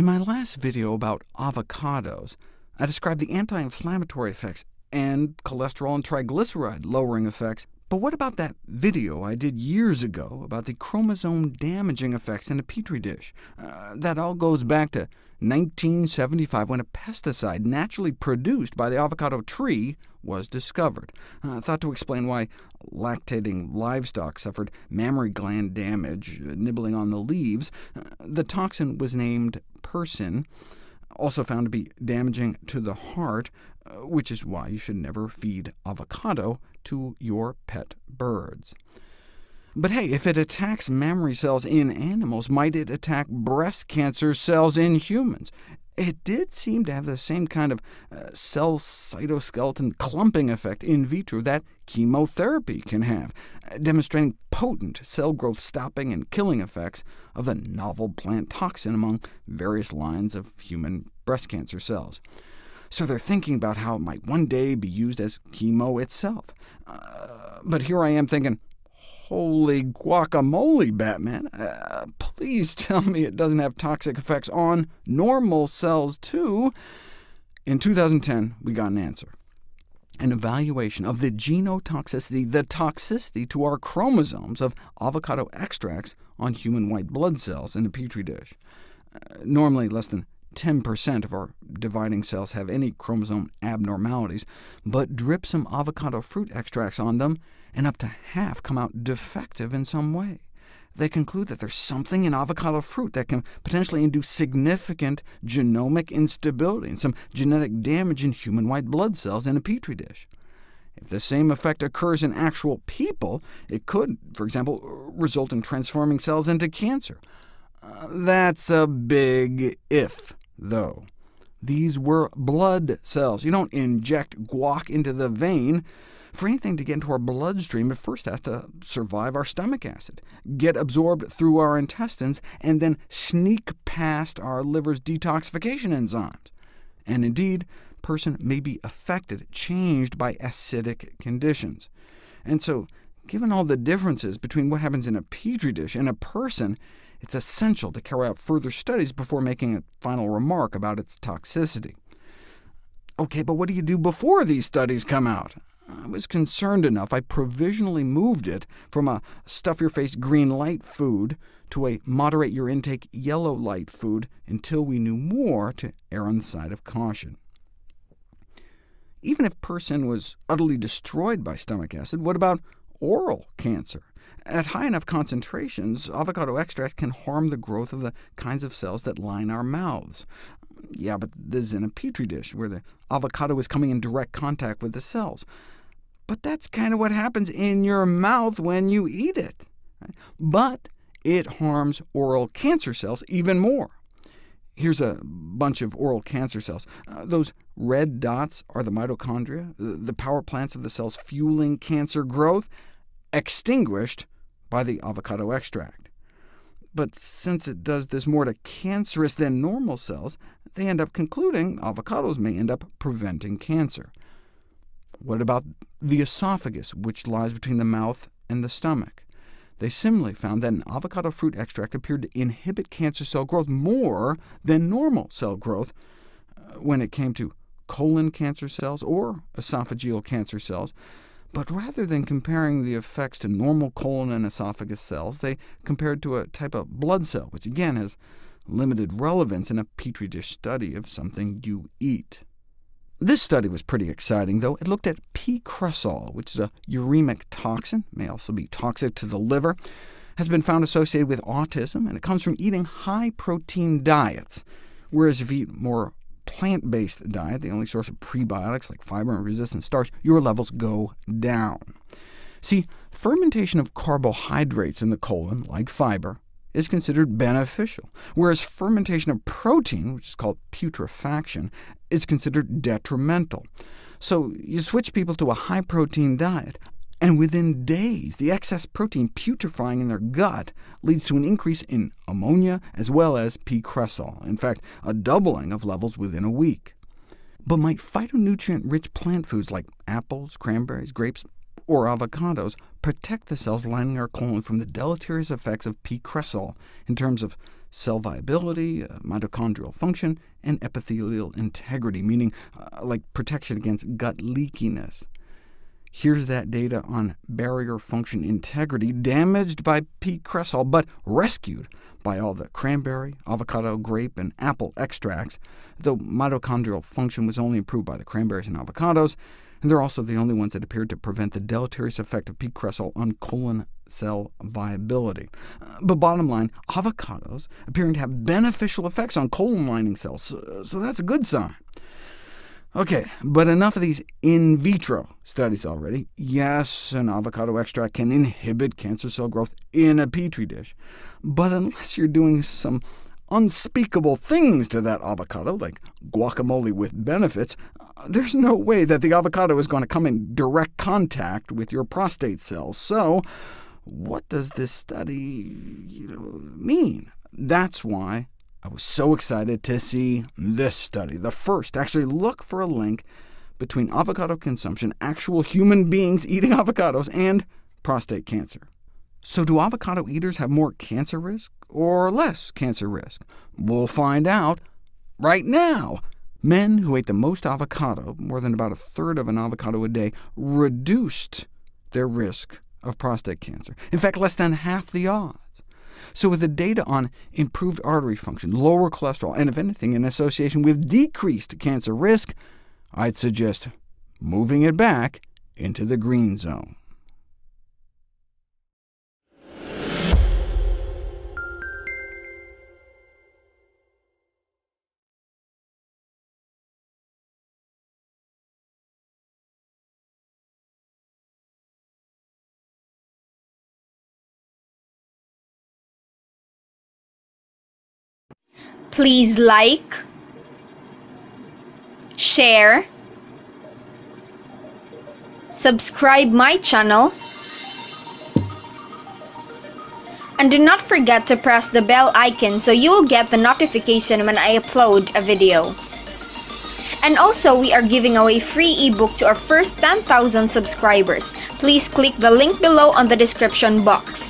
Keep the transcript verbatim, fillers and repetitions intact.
In my last video about avocados, I described the anti-inflammatory effects and cholesterol and triglyceride-lowering effects, but what about that video I did years ago about the chromosome-damaging effects in a Petri dish? Uh, that all goes back to nineteen seventy-five, when a pesticide naturally produced by the avocado tree was discovered, uh, thought to explain why lactating livestock suffered mammary gland damage nibbling on the leaves. Uh, the toxin was named persin, also found to be damaging to the heart, which is why you should never feed avocado to your pet birds. But hey, if it attacks mammary cells in animals, might it attack breast cancer cells in humans? It did seem to have the same kind of uh, cell cytoskeleton clumping effect in vitro that chemotherapy can have, demonstrating potent cell growth stopping and killing effects of the novel plant toxin among various lines of human breast cancer cells. So they're thinking about how it might one day be used as chemo itself. Uh, but here I am thinking, holy guacamole, Batman! Uh, please tell me it doesn't have toxic effects on normal cells, too. In two thousand ten, we got an answer. An evaluation of the genotoxicity, the toxicity to our chromosomes of avocado extracts on human white blood cells in a Petri dish. Uh, normally, less than ten percent of our dividing cells have any chromosome abnormalities, but drip some avocado fruit extracts on them, and up to half come out defective in some way. They conclude that there's something in avocado fruit that can potentially induce significant genomic instability and some genetic damage in human white blood cells in a Petri dish. If the same effect occurs in actual people, it could, for example, result in transforming cells into cancer. Uh, that's a big if, though. These were blood cells. You don't inject guac into the vein. For anything to get into our bloodstream, it first has to survive our stomach acid, get absorbed through our intestines, and then sneak past our liver's detoxification enzymes. And indeed, a person may be affected, changed by acidic conditions. And so, given all the differences between what happens in a Petri dish and a person, it's essential to carry out further studies before making a final remark about its toxicity. OK, but what do you do before these studies come out? I was concerned enough I provisionally moved it from a stuff-your-face green light food to a moderate-your-intake yellow light food until we knew more, to err on the side of caution. Even if persin was utterly destroyed by stomach acid, what about oral cancer? At high enough concentrations, avocado extract can harm the growth of the kinds of cells that line our mouths. Yeah, but this is in a Petri dish, where the avocado is coming in direct contact with the cells. But that's kind of what happens in your mouth when you eat it. But it harms oral cancer cells even more. Here's a bunch of oral cancer cells. Uh, those red dots are the mitochondria, the power plants of the cells fueling cancer growth, extinguished by the avocado extract. But since it does this more to cancerous than normal cells, they end up concluding avocados may end up preventing cancer. What about the esophagus, which lies between the mouth and the stomach? They similarly found that an avocado fruit extract appeared to inhibit cancer cell growth more than normal cell growth when it came to colon cancer cells or esophageal cancer cells. But rather than comparing the effects to normal colon and esophagus cells, they compared to a type of blood cell, which again has limited relevance in a Petri dish study of something you eat. This study was pretty exciting, though. It looked at p-cresol, which is a uremic toxin, may also be toxic to the liver, has been found associated with autism, and it comes from eating high-protein diets, whereas if you eat more plant-based diet, the only source of prebiotics like fiber and resistant starch, your levels go down. See, fermentation of carbohydrates in the colon, like fiber, is considered beneficial, whereas fermentation of protein, which is called putrefaction, is considered detrimental. So you switch people to a high-protein diet, and within days, the excess protein putrefying in their gut leads to an increase in ammonia as well as p-cresol, in fact, a doubling of levels within a week. But might phytonutrient-rich plant foods like apples, cranberries, grapes, or avocados protect the cells lining our colon from the deleterious effects of p-cresol in terms of cell viability, mitochondrial function, and epithelial integrity, meaning uh, like protection against gut leakiness. Here's that data on barrier function integrity damaged by p-cresol, but rescued by all the cranberry, avocado, grape, and apple extracts, though mitochondrial function was only improved by the cranberries and avocados, and they're also the only ones that appeared to prevent the deleterious effect of p-cresol on colon cell viability. But bottom line, avocados appearing to have beneficial effects on colon lining cells, so, so that's a good sign. OK, but enough of these in vitro studies already. Yes, an avocado extract can inhibit cancer cell growth in a Petri dish, but unless you're doing some unspeakable things to that avocado, like guacamole with benefits, there's no way that the avocado is going to come in direct contact with your prostate cells. So what does this study you know, mean? That's why I was so excited to see this study, the first to actually look for a link between avocado consumption, actual human beings eating avocados, and prostate cancer. So do avocado eaters have more cancer risk or less cancer risk? We'll find out right now. Men who ate the most avocado, more than about a third of an avocado a day, reduced their risk of prostate cancer. In fact, less than half the odds. So with the data on improved artery function, lower cholesterol, and if anything, in association with decreased cancer risk, I'd suggest moving it back into the green zone. Please like, share, subscribe my channel, and do not forget to press the bell icon so you will get the notification when I upload a video. And also, we are giving away free ebook to our first ten thousand subscribers. Please click the link below on the description box.